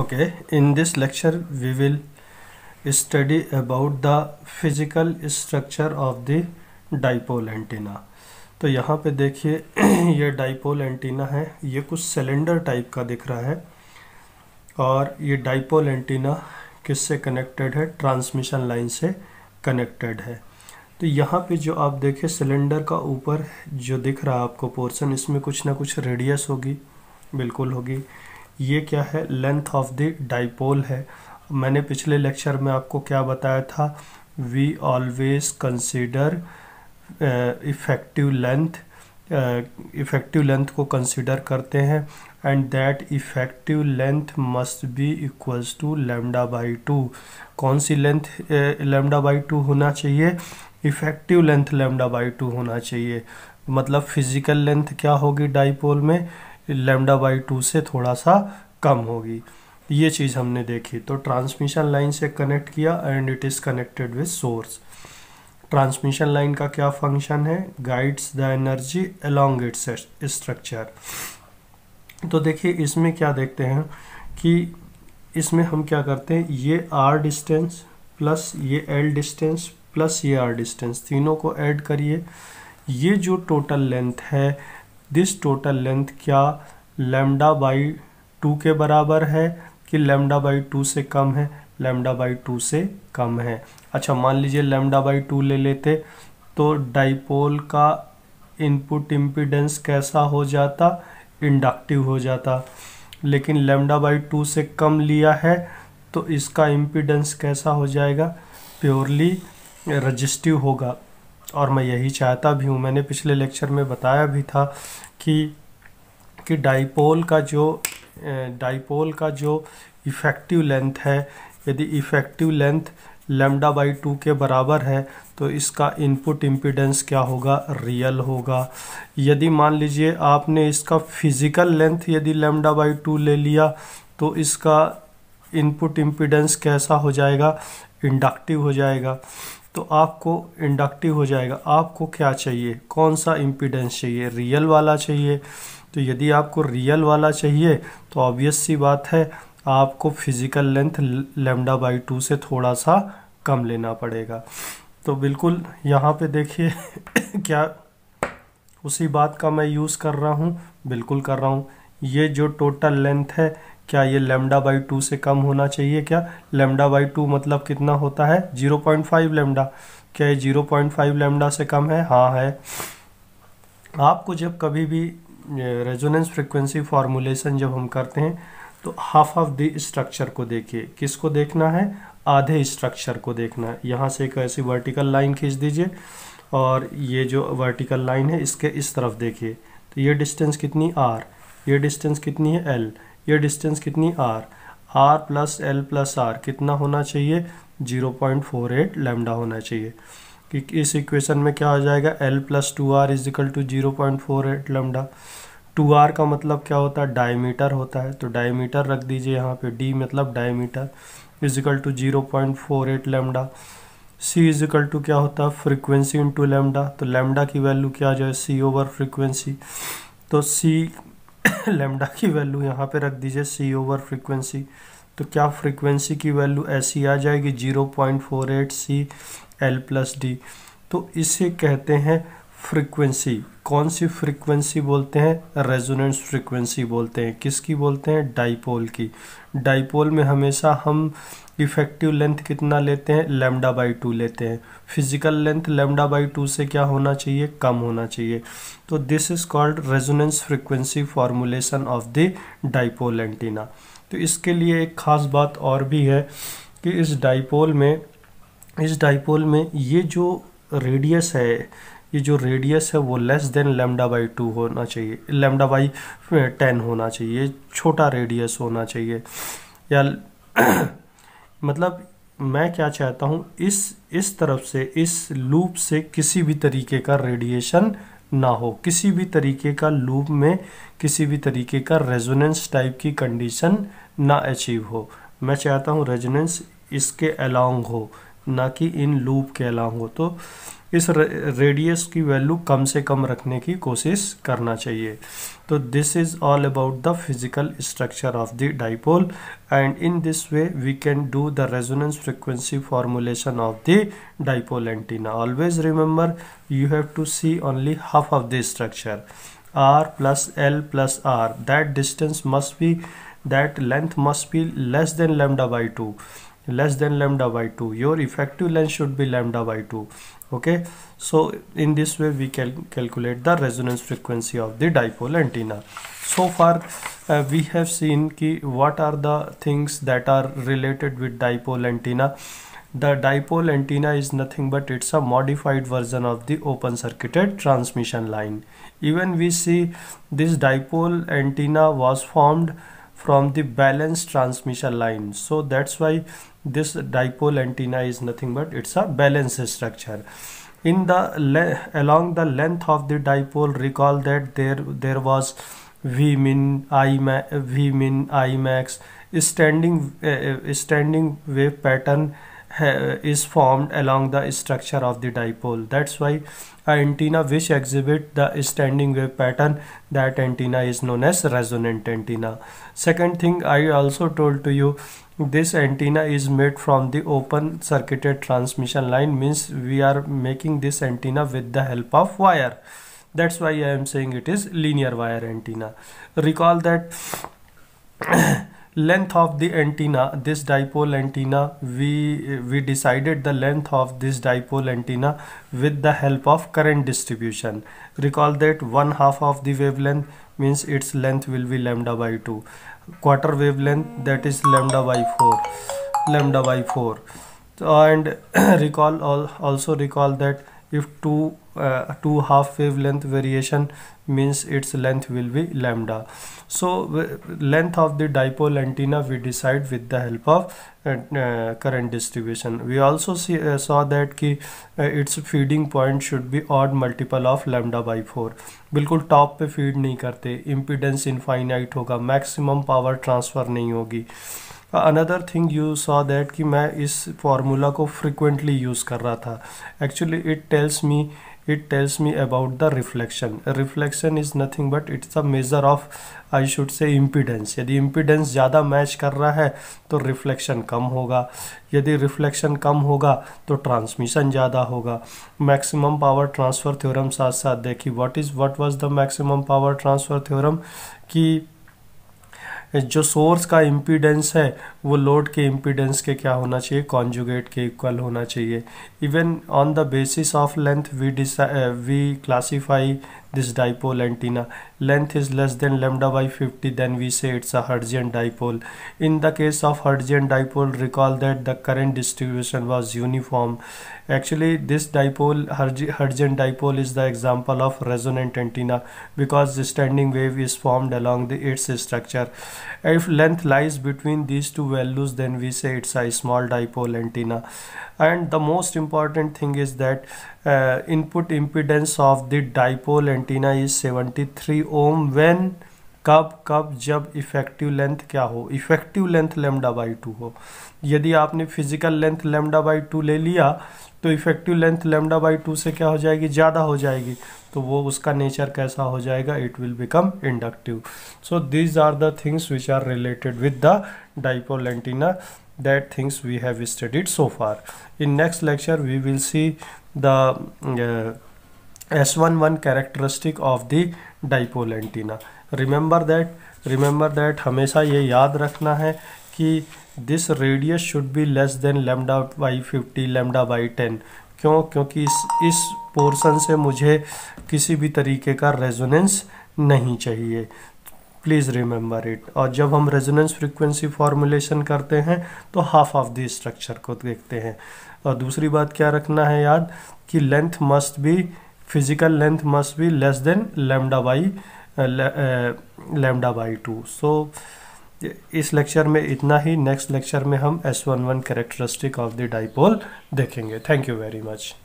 Okay, in this lecture we will study about the physical structure of the dipole antenna. तो यहाँ पे देखिए ये dipole antenna है, ये कुछ सिलेंडर टाइप का दिख रहा है और ये dipole antenna किससे कनेक्टेड है? ट्रांसमिशन लाइन से कनेक्टेड है। तो यहाँ पे जो आप देखिए सिलेंडर का ऊपर जो दिख रहा है आपको पोर्शन, इसमें कुछ ना कुछ रेडियस होगी, बिल्कुल होगी। ये क्या है? लेंथ ऑफ द डाइपोल है। मैंने पिछले लेक्चर में आपको क्या बताया था? We always consider effective length को कंसीडर करते हैं and that effective length must be equals to lambda by two. कौन सी लेंथ लैम्डा बाई टू होना चाहिए? Effective length lambda by two होना चाहिए। मतलब फिजिकल लेंथ क्या होगी डाइपोल में? लैम्डा बाई टू से थोड़ा सा कम होगी। ये चीज़ हमने देखी। तो ट्रांसमिशन लाइन से कनेक्ट किया and it is connected with source. Transmission line का क्या फंक्शन है? Guides the energy along its structure. तो देखिए इसमें क्या देखते हैं कि इसमें हम क्या करते हैं, ये आर डिस्टेंस प्लस ये एल डिस्टेंस प्लस ये आर डिस्टेंस, तीनों को ऐड करिए। ये जो टोटल लेंथ है, दिस टोटल लेंथ क्या लैम्डा बाई टू के बराबर है कि लैम्डा बाई टू से कम है? लैम्डा बाई टू से कम है। अच्छा, मान लीजिए लैम्डा बाई टू ले लेते तो डाइपोल का इनपुट इम्पीडेंस कैसा हो जाता? इंडक्टिव हो जाता। लेकिन लैम्डा बाई टू से कम लिया है तो इसका इम्पीडेंस कैसा हो जाएगा? प्योरली रजिस्टिव होगा। और मैं यही चाहता भी हूँ, मैंने पिछले लेक्चर में बताया भी था कि डाइपोल का जो इफेक्टिव लेंथ है, यदि effective length lambda by two के बराबर है तो इसका इनपुट इम्पीडेंस क्या होगा? रियल होगा। यदि मान लीजिए आपने इसका फिजिकल लेंथ यदि लैम्डा बाई टू ले लिया तो इसका इनपुट इम्पीडेंस कैसा हो जाएगा? इंडक्टिव हो जाएगा। तो आपको इंडक्टिव हो जाएगा, आपको क्या चाहिए? कौन सा इम्पीडेंस चाहिए? रियल वाला चाहिए। तो यदि आपको रियल वाला चाहिए तो ऑब्वियस सी बात है आपको physical length lambda by two से थोड़ा सा कम लेना पड़ेगा। तो बिल्कुल यहाँ पे देखिए क्या उसी बात का मैं यूज़ कर रहा हूँ, बिल्कुल कर रहा हूँ। ये जो टोटल लेंथ है क्या ये लैम्डा बाई टू से कम होना चाहिए क्या? लैम्डा बाई टू मतलब कितना होता है? 0.5 लैम्डा। क्या ये 0.5 लैम्डा से कम है? हाँ है। आपको जब कभी भी रेजोनेंस फ्रिक्वेंसी फॉर्मुलेशन जब हम करते हैं तो हाफ ऑफ द स्ट्रक्चर को देखिए। किसको देखना है? आधे स्ट्रक्चर को देखना है। यहाँ से एक ऐसी वर्टिकल लाइन खींच दीजिए और ये जो वर्टिकल लाइन है इसके इस तरफ देखिए। तो ये डिस्टेंस कितनी? आर। ये डिस्टेंस कितनी है? एल। ये डिस्टेंस कितनी? R. R plus L plus R कितना होना चाहिए? 0.48 लैम्डा होना चाहिए। कि इस इक्वेशन में क्या हो जाएगा? L plus 2R is equal to 0.48 lambda. 2R का मतलब क्या होता है? डायमीटर होता है। तो डायमीटर रख दीजिए यहाँ पे, d मतलब diameter is equal to 0.48 lambda. c is equal to क्या होता है? Frequency into lambda. तो लैम्डा की वैल्यू क्या आ जाए? c over frequency. तो c लैम्डा की वैल्यू यहाँ पे रख दीजिए c ओवर फ्रिक्वेंसी। तो क्या फ्रिक्वेंसी की वैल्यू ऐसी आ जाएगी? 0.48 c एल प्लस डी। तो इसे कहते हैं फ्रिक्वेंसी। कौन सी फ्रिक्वेंसी बोलते हैं? रेजोनेंस फ्रिक्वेंसी बोलते हैं। किसकी बोलते हैं? डाइपोल की। डाइपोल में हमेशा हम इफेक्टिव लेंथ कितना लेते हैं? लैम्डा बाई टू लेते हैं। Physical length lambda by two से क्या होना चाहिए? कम होना चाहिए। तो this is called resonance frequency formulation of the dipole antenna. तो इसके लिए एक ख़ास बात और भी है कि इस डाइपोल में ये जो रेडियस है वो less than lambda by two होना चाहिए, लैम्डा बाई 10 होना चाहिए, छोटा रेडियस होना चाहिए। या मतलब मैं क्या चाहता हूँ, इस तरफ से, इस लूप से किसी भी तरीके का रेडिएशन ना हो, किसी भी तरीके का लूप में किसी भी तरीके का रेजोनेंस टाइप की कंडीशन ना अचीव हो। मैं चाहता हूँ रेजोनेंस इसके अलोंग हो, ना कि इन लूप कहलाऊं। तो इस रेडियस की वैल्यू कम से कम रखने की कोशिश करना चाहिए। तो this is all about the physical structure of the dipole and in this way we can do the resonance frequency formulation of the dipole antenna. Always remember you have to see only half of the structure R plus L plus R, that distance must be, that length must be less than lambda by 2, less than lambda by 2, your effective length should be lambda by 2, okay. So in this way we can calculate the resonance frequency of the dipole antenna. So far we have seen ki what are the things that are related with dipole antenna. The dipole antenna is nothing but it's a modified version of the open circuited transmission line. Even we see this dipole antenna was formed from the balanced transmission line. So that's why this dipole antenna is nothing but it's a balanced structure. In the along the length of the dipole, recall that there was V min I max. Standing wave pattern is formed along the structure of the dipole. That's why an antenna which exhibit the standing wave pattern, that antenna is known as resonant antenna. Second thing I also told to you, this antenna is made from the open circuited transmission line, means we are making this antenna with the help of wire. That's why I am saying it is linear wire antenna. Recall that length of the antenna, this dipole antenna, we decided the length of this dipole antenna with the help of current distribution. Recall that 1/2 of the wavelength means its length will be lambda by 2, quarter wavelength that is lambda by 4, and also recall that if 2/2 wavelength variation means its length will be lambda. So length of the dipole antenna we decide with the help of current distribution. We also saw that ki its feeding point should be odd multiple of lambda by 4. बिल्कुल top पे feed नहीं करते, impedance infinite होगा, maximum power transfer नहीं होगी. Another thing you saw that कि मैं इस फार्मूला को फ्रिक्वेंटली यूज़ कर रहा था. Actually it tells me about the reflection is nothing but it's a measure of, I should say, impedance. यदि impedance ज़्यादा match कर रहा है तो reflection कम होगा, यदि reflection कम होगा तो transmission ज़्यादा होगा. maximum power transfer theorem साथ देखिए. what was the maximum power transfer theorem, कि जो सोर्स का इम्पीडेंस है वो लोड के इम्पीडेंस के क्या होना चाहिए, कॉन्जुगेट के इक्वल होना चाहिए. Even on the basis of length we classify this dipole antenna. Length is less than lambda by 50, then we say it's a Hertzian dipole. In the case of Hertzian dipole, recall that the current distribution was uniform. Actually this dipole, Hertzian dipole, is the example of resonant antenna because the standing wave is formed along its structure. If length lies between these two values, then we say it's a small dipole antenna. And the most important thing is that input impedance of the dipole antenna is 73 ohm when कब जब effective length क्या हो, effective length lambda by 2 हो. यदि आपने physical length lambda by 2 ले लिया तो इफेक्टिव लेंथ लैम्डा बाई 2 से क्या हो जाएगी, ज़्यादा हो जाएगी, तो वो उसका नेचर कैसा हो जाएगा, it will become inductive. So these are the things which are related with the dipole antenna, that things we have studied so far. In next lecture we will see the S11 characteristic of the dipole antenna. Remember that हमेशा ये याद रखना है कि this radius should be less than lambda by 50, lambda by 10. क्योंकि इस portion से मुझे किसी भी तरीके का रेजोनेंस नहीं चाहिए. Please remember it. और जब हम रेजोनेंस फ्रिक्वेंसी फॉर्मुलेशन करते हैं तो हाफ ऑफ द स्ट्रक्चर को देखते हैं. और दूसरी बात क्या रखना है याद, कि length must be, physical length must be less than lambda by 2. So इस लेक्चर में इतना ही. नेक्स्ट लेक्चर में हम S11 characteristic of the dipole देखेंगे. Thank you very much.